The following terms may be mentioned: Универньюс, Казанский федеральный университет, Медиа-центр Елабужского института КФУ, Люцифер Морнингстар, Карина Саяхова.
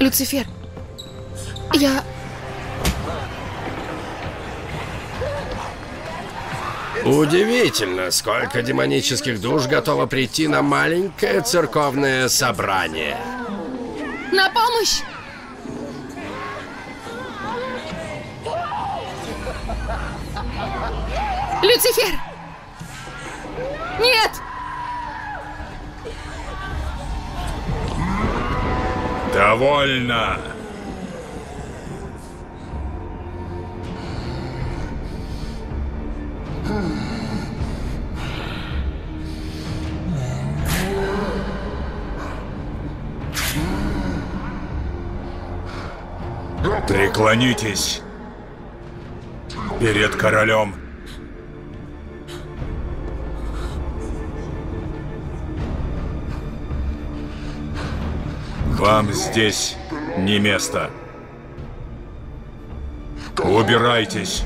Люцифер, я... Удивительно, сколько демонических душ готово прийти на маленькое церковное собрание. На помощь! Люцифер! Нет! Довольно! Преклонитесь перед королем. Вам здесь не место. Убирайтесь.